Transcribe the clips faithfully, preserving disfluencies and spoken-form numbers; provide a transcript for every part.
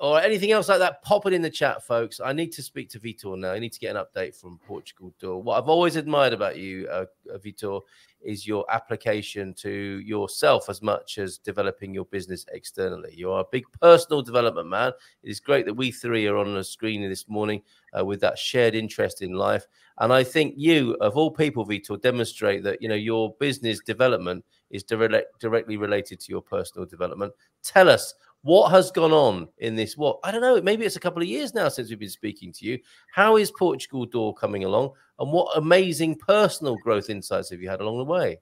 or anything else like that, pop it in the chat, folks. I need to speak to Vitor now. I need to get an update from Portugal Door. What I've always admired about you, uh, Vitor, is your application to yourself as much as developing your business externally. You are a big personal development man. It is great that we three are on the screen this morning uh, with that shared interest in life. And I think you, of all people, Vitor, demonstrate that, you know, your business development is direct, directly related to your personal development. Tell us, what has gone on in this? What, I don't know, maybe it's a couple of years now since we've been speaking to you. How is Portugal Door coming along? And what amazing personal growth insights have you had along the way?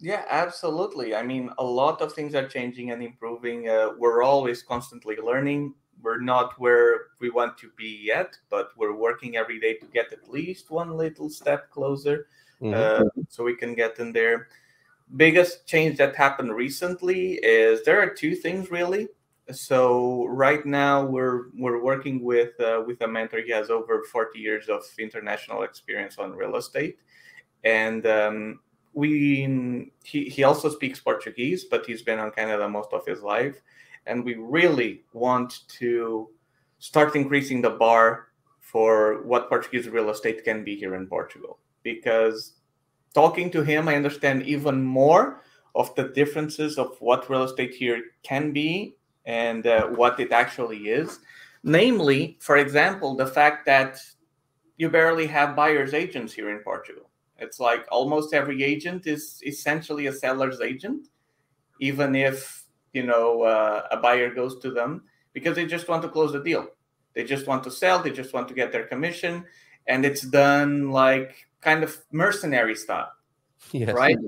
Yeah, absolutely. I mean, a lot of things are changing and improving. Uh, we're always constantly learning. We're not where we want to be yet, but we're working every day to get at least one little step closer, mm-hmm. uh, so we can get in there. Biggest change that happened recently is there are two things, really. So right now we're we're working with uh, with a mentor. He has over forty years of international experience on real estate, and um, we he he also speaks Portuguese, but he's been on Canada most of his life. And we really want to start increasing the bar for what Portuguese real estate can be here in Portugal, because talking to him, I understand even more of the differences of what real estate here can be and uh, what it actually is. Namely, for example, the fact that you barely have buyer's agents here in Portugal. It's like almost every agent is essentially a seller's agent, even if, you know, uh, a buyer goes to them because they just want to close the deal. They just want to sell. They just want to get their commission. And it's done like kind of mercenary style, yes. Right?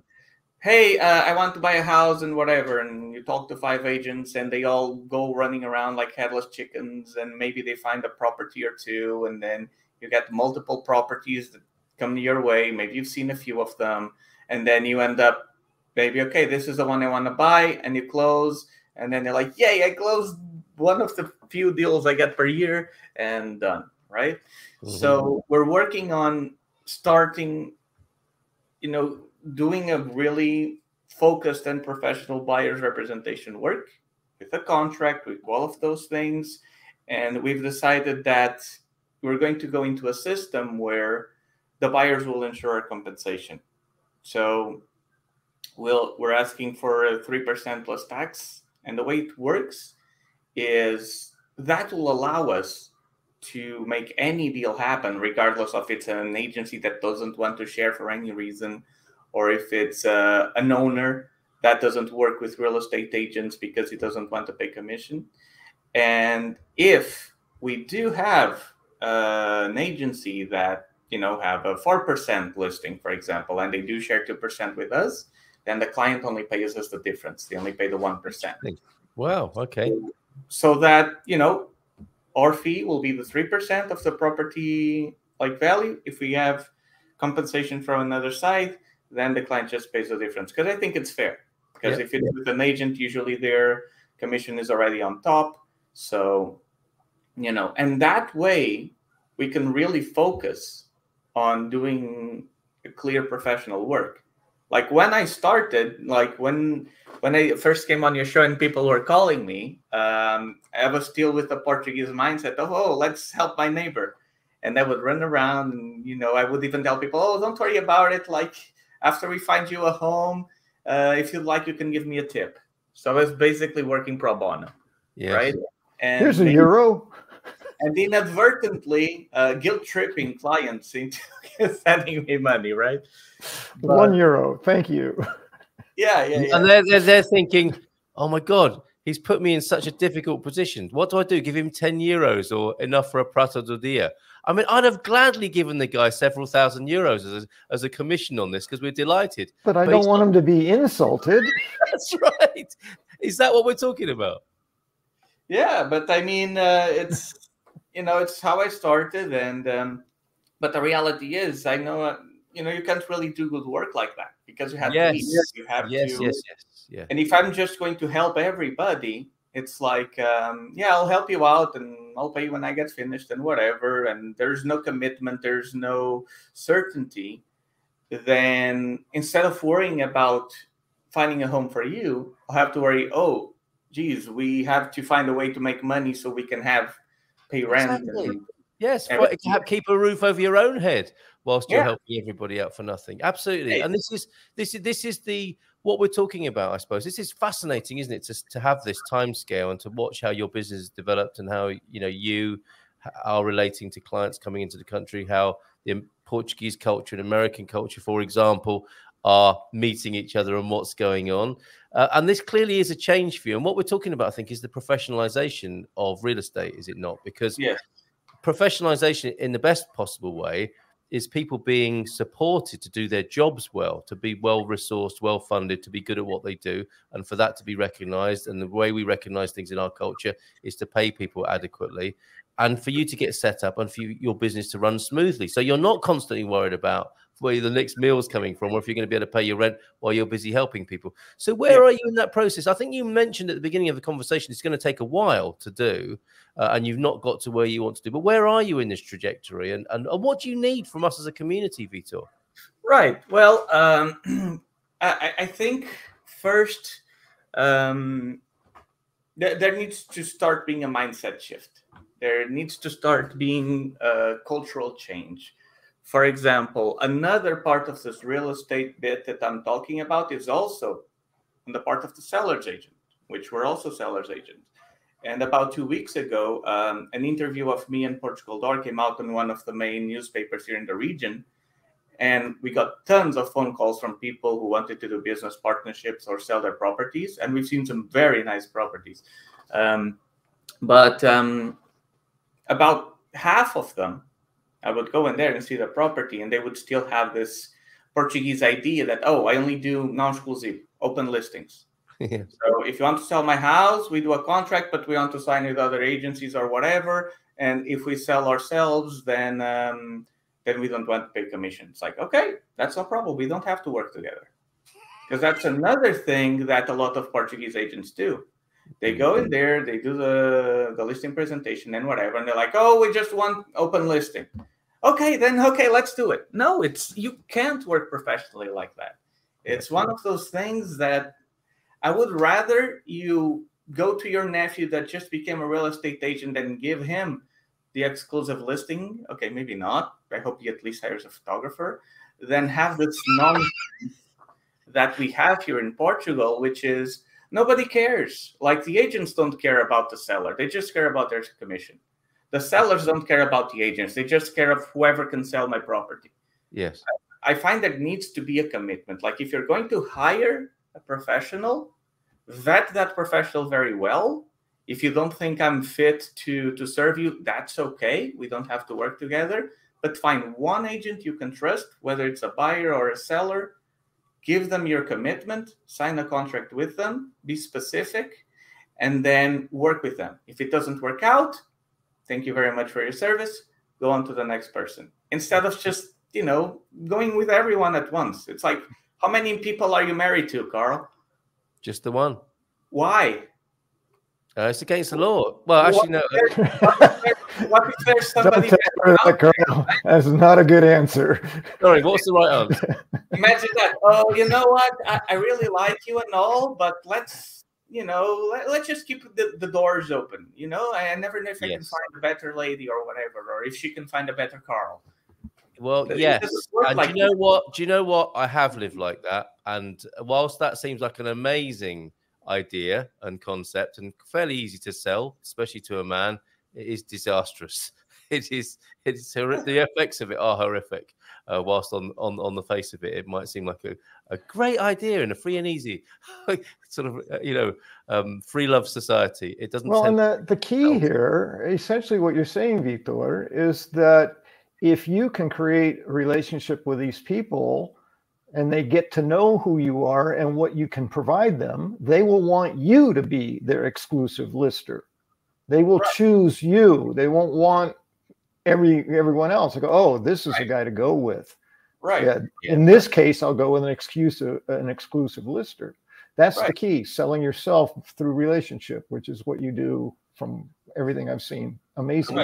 Hey, uh, I want to buy a house and whatever. And you talk to five agents and they all go running around like headless chickens, and maybe they find a property or two. And then you get multiple properties that come your way. Maybe you've seen a few of them. And then you end up, maybe, okay, this is the one I want to buy. And you close. And then they're like, yay, I closed one of the few deals I get per year, and done, right? Mm-hmm. So we're working on starting, you know, doing a really focused and professional buyer's representation work with a contract, with all of those things. And we've decided that we're going to go into a system where the buyers will ensure compensation. So we'll, we're asking for a three percent plus tax. And the way it works is that will allow us to make any deal happen, regardless of it's an agency that doesn't want to share for any reason, or if it's uh, an owner that doesn't work with real estate agents because he doesn't want to pay commission. And if we do have uh, an agency that, you know, have a four percent listing, for example, and they do share two percent with us, then the client only pays us the difference. They only pay the one percent. Wow, okay. So that, you know, our fee will be the three percent of the property like value. If we have compensation from another side, then the client just pays the difference, because I think it's fair. Because yeah, if it's yeah. with an agent, usually their commission is already on top. So, you know, and that way we can really focus on doing a clear professional work. Like when I started, like when when I first came on your show and people were calling me, um, I was still with the Portuguese mindset of, oh, let's help my neighbor. And I would run around and, you know, I would even tell people, oh, don't worry about it. Like after we find you a home, uh, if you'd like, you can give me a tip. So I was basically working pro bono, yes. right? And Here's a euro. And inadvertently uh, guilt-tripping clients into sending me money, right? But, One euro, thank you. Yeah, yeah, yeah. And they're, they're, they're thinking, oh, my God, he's put me in such a difficult position. What do I do? Give him ten euros or enough for a Prata do Dia? I mean, I'd have gladly given the guy several thousand euros as a, as a commission on this because we're delighted. But I but don't want him to be insulted. That's right. Is that what we're talking about? Yeah, but I mean, uh, it's... You know, it's how I started, and um, but the reality is, I know, uh, you know, you can't really do good work like that because you have yes. to eat, you have yes, to, yes, yes, yeah. And if I'm just going to help everybody, it's like, um, yeah, I'll help you out, and I'll pay you when I get finished, and whatever, and there's no commitment, there's no certainty. Then instead of worrying about finding a home for you, I'll have to worry, oh, geez, we have to find a way to make money so we can have pay rent. Exactly. And yes, right, keep a roof over your own head whilst you're yeah. helping everybody out for nothing. Absolutely. And this is this is this is the what we're talking about, I suppose. This is fascinating, isn't it? To, to have this time scale and to watch how your business has developed and how you know you are relating to clients coming into the country, how the Portuguese culture and American culture, for example, are meeting each other and what's going on. Uh, and this clearly is a change for you. And what we're talking about, I think, is the professionalization of real estate, is it not? Because yeah. professionalization in the best possible way is people being supported to do their jobs well, to be well-resourced, well-funded, to be good at what they do, and for that to be recognized. And the way we recognize things in our culture is to pay people adequately and for you to get set up and for you, your business to run smoothly. So you're not constantly worried about where the next meal's coming from or if you're going to be able to pay your rent while you're busy helping people. So where yeah. are you in that process? I think you mentioned at the beginning of the conversation it's going to take a while to do uh, and you've not got to where you want to do. But where are you in this trajectory and, and, and what do you need from us as a community, Vitor? Right. Well, um, I, I think first um, th there needs to start being a mindset shift. There needs to start being a cultural change. For example, another part of this real estate bit that I'm talking about is also on the part of the seller's agent, which we're also seller's agents. And about two weeks ago, um, an interview of me and Portugal Door came out in one of the main newspapers here in the region. And we got tons of phone calls from people who wanted to do business partnerships or sell their properties. And we've seen some very nice properties. Um, but um, about half of them, I would go in there and see the property, and they would still have this Portuguese idea that, oh, I only do non-exclusive open listings. Yeah. So if you want to sell my house, we do a contract, but we want to sign with other agencies or whatever. And if we sell ourselves, then um, then we don't want to pay commission. It's like, okay, that's no problem. We don't have to work together. Because that's another thing that a lot of Portuguese agents do. They go in there, they do the, the listing presentation and whatever, and they're like, oh, we just want open listing. Okay, then, okay, let's do it. No, it's you can't work professionally like that. It's one of those things that I would rather you go to your nephew that just became a real estate agent and give him the exclusive listing. Okay, maybe not. I hope he at least hires a photographer. Then have this nonsense that we have here in Portugal, which is nobody cares. Like the agents don't care about the seller. They just care about their commission. The sellers don't care about the agents. They just care of whoever can sell my property. Yes. I find there needs to be a commitment. Like if you're going to hire a professional, vet that professional very well. If you don't think I'm fit to, to serve you, that's okay. We don't have to work together. But find one agent you can trust, whether it's a buyer or a seller. Give them your commitment, sign a contract with them, be specific, and then work with them. If it doesn't work out, thank you very much for your service. Go on to the next person. Instead of just, you know, going with everyone at once. It's like, how many people are you married to, Carl? Just the one. Why? Uh, it's against the law. Well, actually, no. What if there's somebody that, Carl, that's not a good answer. Sorry, what's the right answer? Imagine that. Oh, you know what? I, I really like you and all, but let's... You know, let, let's just keep the, the doors open. You know, I, I never know if I yes. can find a better lady or whatever, or if she can find a better Carl. Well, but yes. And like do you know what? Do you know what? I have lived like that. And whilst that seems like an amazing idea and concept and fairly easy to sell, especially to a man, it is disastrous. It is. It's the effects of it are horrific. Uh, whilst on, on on the face of it, it might seem like a, a great idea in a free and easy sort of, you know, um, free love society. It doesn't. Well, and the, the key here, essentially what you're saying, Vitor, is that if you can create a relationship with these people and they get to know who you are and what you can provide them, they will want you to be their exclusive lister. They will right. choose you. They won't want Every everyone else, I go, oh, this is right. a guy to go with, right? Yeah. Yeah. In this case, I'll go with an exclusive, an exclusive lister. That's right. the key: selling yourself through relationship, which is what you do. From everything I've seen, amazing.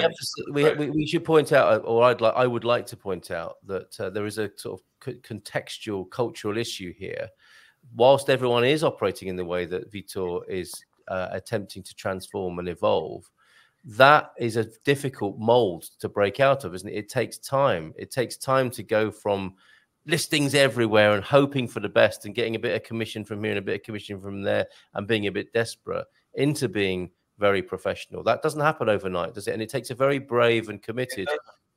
We, to, we, we should point out, or I'd like, I would like to point out that uh, there is a sort of contextual, cultural issue here. Whilst everyone is operating in the way that Vitor is uh, attempting to transform and evolve, that is a difficult mold to break out of, isn't it? It takes time. It takes time to go from listings everywhere and hoping for the best and getting a bit of commission from here and a bit of commission from there and being a bit desperate into being very professional. That doesn't happen overnight, does it? And it takes a very brave and committed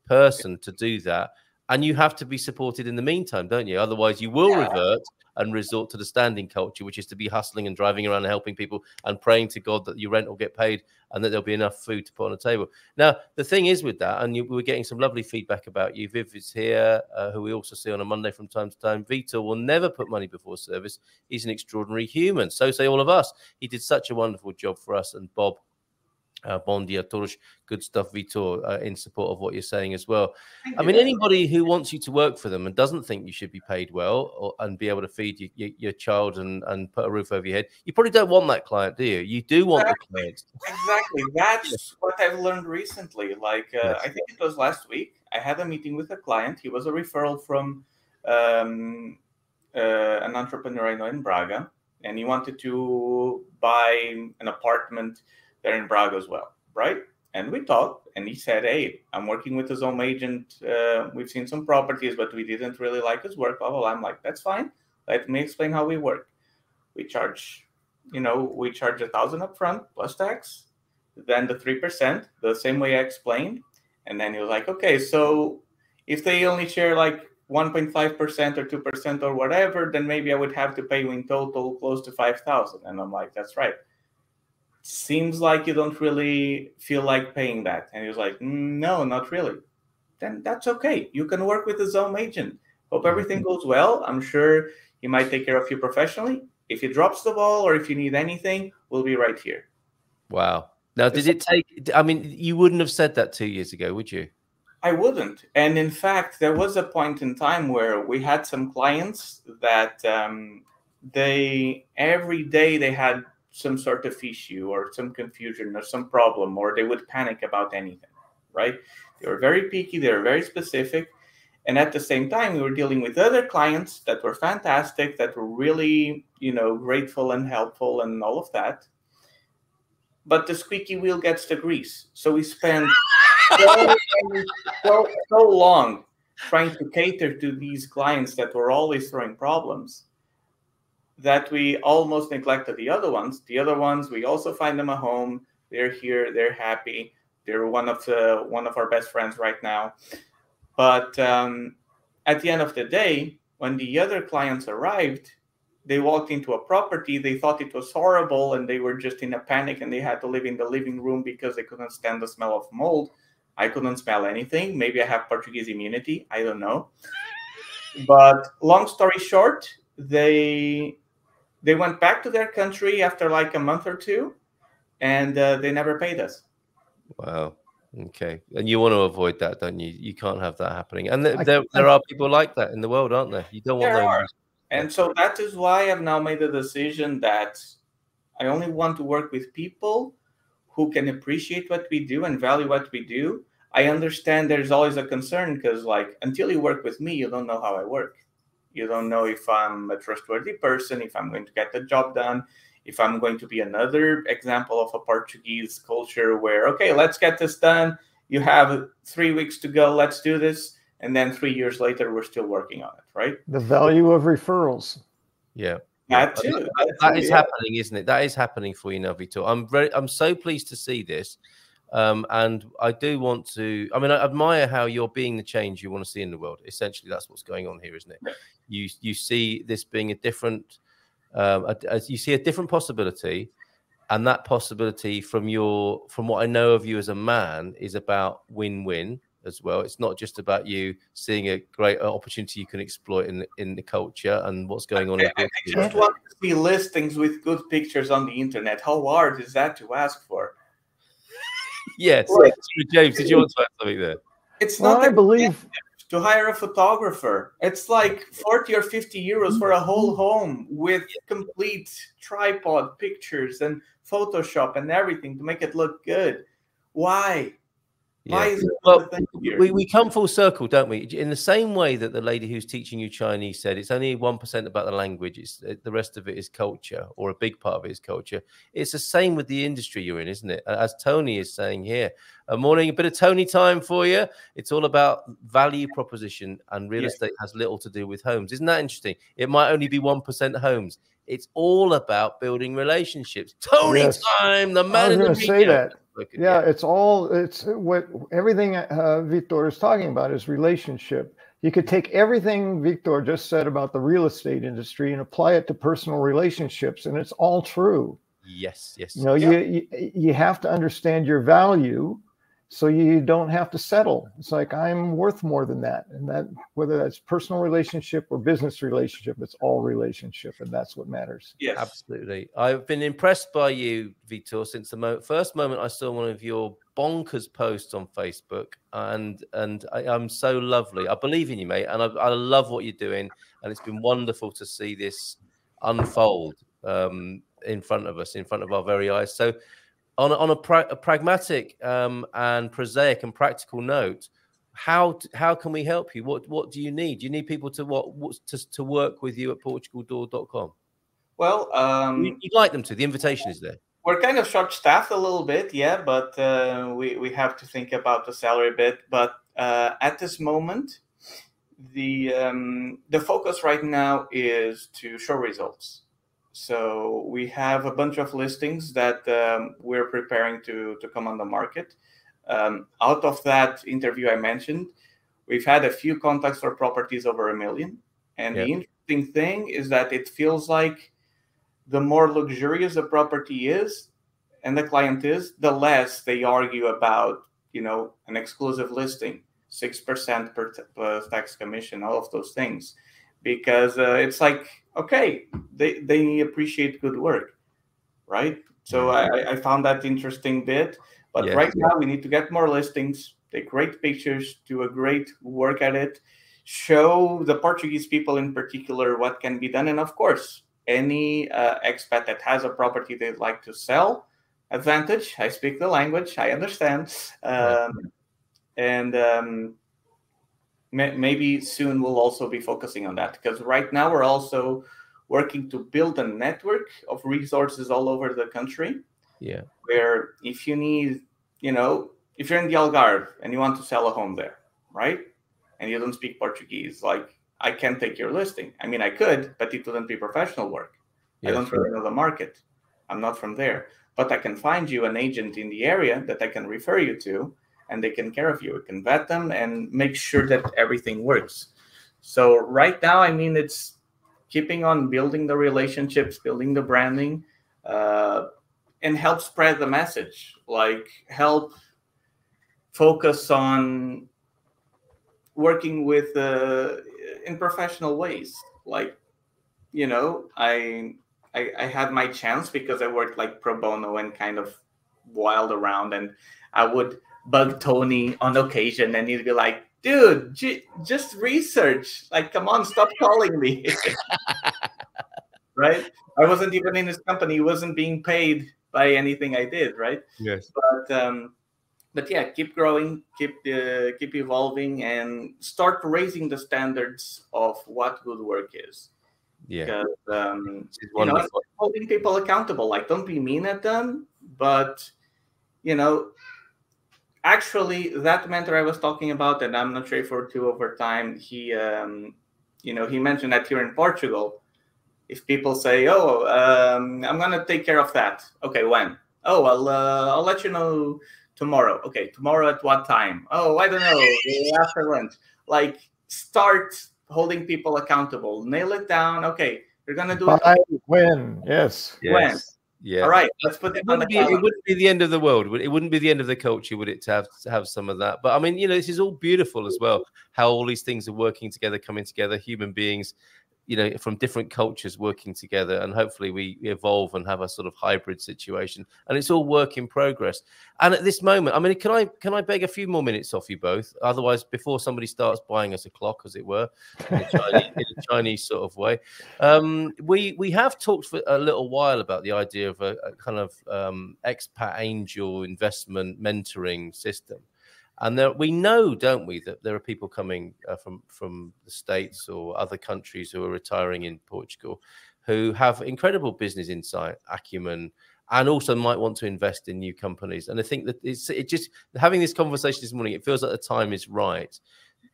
person to do that. And you have to be supported in the meantime, don't you? Otherwise, you will yeah. revert and resort to the standing culture, which is to be hustling and driving around and helping people and praying to God that your rent will get paid and that there'll be enough food to put on the table. Now, the thing is with that, and you, we're getting some lovely feedback about you. Viv is here, uh, who we also see on a Monday from time to time. Vitor will never put money before service. He's an extraordinary human. So say all of us. He did such a wonderful job for us. And Bob, Uh, bon dia, Toros. Good stuff, Vitor, uh, in support of what you're saying as well. I mean, anybody who wants you to work for them and doesn't think you should be paid well or, and be able to feed you, you, your child and, and put a roof over your head, you probably don't want that client, do you? You do want exactly. the client. Exactly. That's yes. what I've learned recently. Like, uh, yes. I think it was last week, I had a meeting with a client. He was a referral from um, uh, an entrepreneur I know in Braga, and he wanted to buy an apartment there in Braga as well, right? And we talked, and he said, hey, I'm working with his own agent. Uh, we've seen some properties, but we didn't really like his work, blah, blah, blah. I'm like, that's fine. Let me explain how we work. We charge, you know, we charge a thousand upfront plus tax, then the three percent, the same way I explained. And then he was like, okay, so if they only share like one point five percent or two percent or whatever, then maybe I would have to pay you in total close to five thousand. And I'm like, that's right. Seems like you don't really feel like paying that. And he was like, no, not really. Then that's okay. You can work with a Zoom agent. Hope everything goes well. I'm sure he might take care of you professionally. If he drops the ball or if you need anything, we'll be right here. Wow. Now, did it take, I mean, you wouldn't have said that two years ago, would you? I wouldn't. And in fact, there was a point in time where we had some clients that um, they, every day they had some sort of issue or some confusion or some problem, or they would panic about anything, right? They were very picky. They were very specific. And at the same time, we were dealing with other clients that were fantastic, that were really, you know, grateful and helpful and all of that. But the squeaky wheel gets the grease. So we spent so, so, so long trying to cater to these clients that were always throwing problems that we almost neglected the other ones. The other ones, we also find them a home. They're here. They're happy. They're one of the, one of our best friends right now. But um, at the end of the day, when the other clients arrived, they walked into a property. They thought it was horrible, and they were just in a panic, and they had to live in the living room because they couldn't stand the smell of mold. I couldn't smell anything. Maybe I have Portuguese immunity. I don't know. But long story short, they... They went back to their country after like a month or two, and uh, they never paid us. Wow. Okay. And you want to avoid that, don't you? You can't have that happening. And th there, there are people like that in the world, aren't there? You don't want there those. Are. And so that is why I've now made the decision that I only want to work with people who can appreciate what we do and value what we do. I understand there's always a concern because, like, until you work with me, you don't know how I work. You don't know if I'm a trustworthy person, if I'm going to get the job done, if I'm going to be another example of a Portuguese culture where, okay, let's get this done. You have three weeks to go. Let's do this. And then three years later, we're still working on it, right? The value of referrals. Yeah. That too. That, that, that is yeah. happening, isn't it? That is happening for you now, Vitor. I'm very, I'm so pleased to see this. Um, and I do want to, I mean, I admire how you're being the change you want to see in the world. Essentially, that's what's going on here, isn't it? You you see this being a different, um, a, a, you see a different possibility, and that possibility from your, from what I know of you as a man is about win-win as well. It's not just about you seeing a great opportunity you can exploit in, in the culture and what's going on. I, I, I just want to see listings with good pictures on the internet. How hard is that to ask for? Yes, well, James, did you want to add something there? It's not, well, I believe, to hire a photographer. It's like forty or fifty euros for a whole home with complete tripod pictures and Photoshop and everything to make it look good. Why? Yeah. Why is it well, we, we come full circle, don't we? In the same way that the lady who's teaching you Chinese said, it's only one percent about the language. It's, the rest of it is culture, or a big part of it is culture. It's the same with the industry you're in, isn't it? As Tony is saying here, a morning, a bit of Tony time for you. It's all about value proposition, and real yeah. estate has little to do with homes. Isn't that interesting? It might only be one percent homes. It's all about building relationships. Tony yes. time, the man in the media. Say that. Looking, yeah, yeah, it's all, it's what everything uh, Victor is talking about is relationship. You could take everything Victor just said about the real estate industry and apply it to personal relationships, and it's all true. Yes, yes. You know, yeah. you, you you have to understand your value, so you don't have to settle. It's like, I'm worth more than that, and that whether that's personal relationship or business relationship, it's all relationship, and that's what matters. Yes, absolutely. I've been impressed by you, Victor, since the mo first moment I saw one of your bonkers posts on Facebook, and and I, I'm so lovely. I believe in you, mate, and I, I love what you're doing, and it's been wonderful to see this unfold um, in front of us, in front of our very eyes. So. On a, on a, pra a pragmatic um, and prosaic and practical note, how how can we help you? What what do you need? Do you need people to what, what to, to work with you at Portugal Door dot com? Well, um, you, you'd like them to. The invitation is there. We're kind of short-staffed a little bit, yeah, but uh, we we have to think about the salary a bit. But uh, at this moment, the um, the focus right now is to show results. So we have a bunch of listings that um, we're preparing to, to come on the market. Um, out of that interview I mentioned, we've had a few contacts for properties over a million. And yeah. the interesting thing is that it feels like the more luxurious a property is and the client is, the less they argue about, you know, an exclusive listing, six percent per uh, tax commission, all of those things. Because uh, it's like, okay, they, they appreciate good work, right? So I, I found that interesting bit. But yeah, right yeah. now we need to get more listings, take great pictures, do a great work at it, show the Portuguese people in particular what can be done. And of course, any uh, expat that has a property they'd like to sell, advantage, I speak the language, I understand. Um, and... Um, Maybe soon we'll also be focusing on that, because right now we're also working to build a network of resources all over the country. Yeah. Where if you need, you know, if you're in the Algarve and you want to sell a home there, right? And you don't speak Portuguese, like I can't take your listing. I mean, I could, but it wouldn't be professional work. Yes, I don't really know the market. I'm not from there, but I can find you an agent in the area that I can refer you to. And they can care of you. We can vet them and make sure that everything works. So right now, I mean, it's keeping on building the relationships, building the branding, uh, and help spread the message. Like help focus on working with uh, in professional ways. Like, you know, I, I I had my chance because I worked like pro bono and kind of wild around, and I would bug Tony on occasion, and he'd be like, dude, just research. Like, come on, stop calling me. Right? I wasn't even in his company. He wasn't being paid by anything I did, right? Yes. But, um, but yeah, keep growing, keep, uh, keep evolving, and start raising the standards of what good work is. Yeah. Because, um, you know, holding people accountable. Like, don't be mean at them, but, you know, actually, that mentor I was talking about, and I'm not sure if we're too over time, he, um, you know, he mentioned that here in Portugal, if people say, "Oh, um, I'm gonna take care of that," okay, when? Oh, I'll, uh, I'll let you know tomorrow. Okay, tomorrow at what time? Oh, I don't know, after lunch. Like, start holding people accountable. Nail it down. Okay, you're gonna do By it. When? Yes. When? Yes. Yeah. All right. Let's put it, it, wouldn't be, it wouldn't be the end of the world. It wouldn't be the end of the culture, would it, to have to have some of that? But I mean, you know, this is all beautiful as well. How all these things are working together, coming together, human beings, you know, from different cultures working together, and hopefully we evolve and have a sort of hybrid situation. And it's all work in progress. And at this moment, I mean, can I can I beg a few more minutes off you both? Otherwise, before somebody starts buying us a clock, as it were, in a Chinese, in a Chinese sort of way, um, we we have talked for a little while about the idea of a, a kind of um, expat angel investment mentoring system. And there, we know, don't we, that there are people coming uh, from, from the States or other countries who are retiring in Portugal who have incredible business insight, acumen, and also might want to invest in new companies. And I think that it's it just having this conversation this morning, it feels like the time is right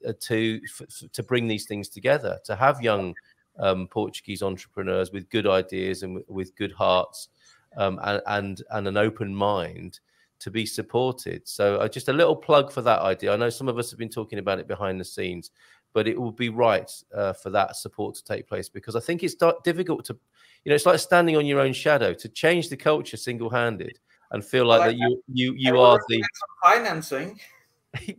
uh, to f to bring these things together, to have young um, Portuguese entrepreneurs with good ideas and with good hearts um, and, and, and an open mind to be supported. So uh, just a little plug for that idea. I know some of us have been talking about it behind the scenes, but it will be right uh, for that support to take place, because I think it's difficult to, you know, it's like standing on your own shadow to change the culture single-handed and feel like, like that you you you are the financing.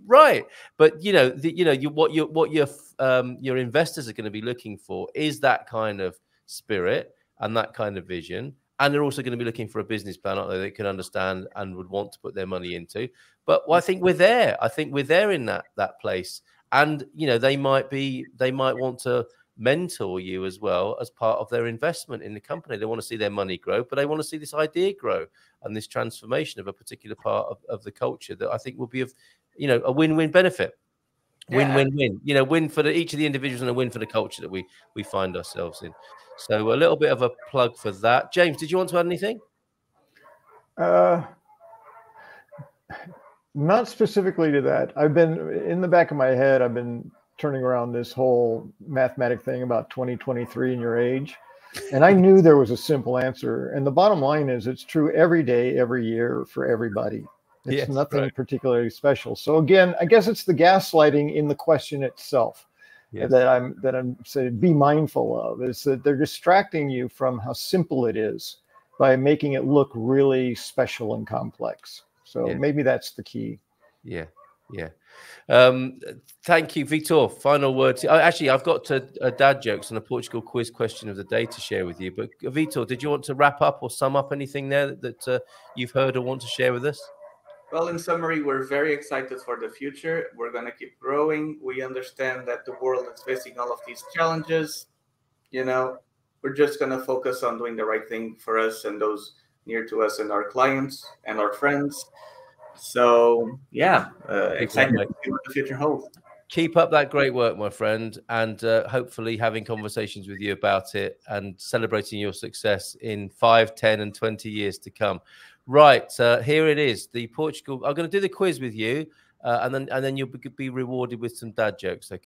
Right, but you know the, you know you what your what your um your investors are going to be looking for is that kind of spirit and that kind of vision. And they're also going to be looking for a business plan, aren't they, they can understand and would want to put their money into. But well, I think we're there. I think we're there in that that place. And you know, they might be, they might want to mentor you as well as part of their investment in the company. They want to see their money grow, but they want to see this idea grow and this transformation of a particular part of, of the culture that I think will be of, you know, a win-win benefit. Win-win-win. Yeah. You know, win for the, each of the individuals and a win for the culture that we we find ourselves in. So a little bit of a plug for that. James, did you want to add anything? Uh, not specifically to that. I've been, in the back of my head, I've been turning around this whole mathematic thing about twenty, twenty-three and your age. And I knew there was a simple answer. And the bottom line is it's true every day, every year, for everybody. It's yes, nothing right. particularly special. So again, I guess it's the gaslighting in the question itself yes. that I'm that I'm saying be mindful of, is that they're distracting you from how simple it is by making it look really special and complex. So yeah. maybe that's the key. Yeah, yeah. Um, thank you, Vitor. Final words. Actually, I've got to uh, dad jokes and a Portugal quiz question of the day to share with you. But Vitor, did you want to wrap up or sum up anything there that, that uh, you've heard or want to share with us? Well, in summary, we're very excited for the future. We're going to keep growing. We understand that the world is facing all of these challenges. You know, we're just going to focus on doing the right thing for us and those near to us and our clients and our friends. So, yeah, uh, excited to see what the future holds. Keep up that great work, my friend, and uh, hopefully having conversations with you about it and celebrating your success in five, ten, and twenty years to come. Right, uh, here it is, the Portugal. I'm going to do the quiz with you, uh, and then and then you'll be rewarded with some dad jokes, okay?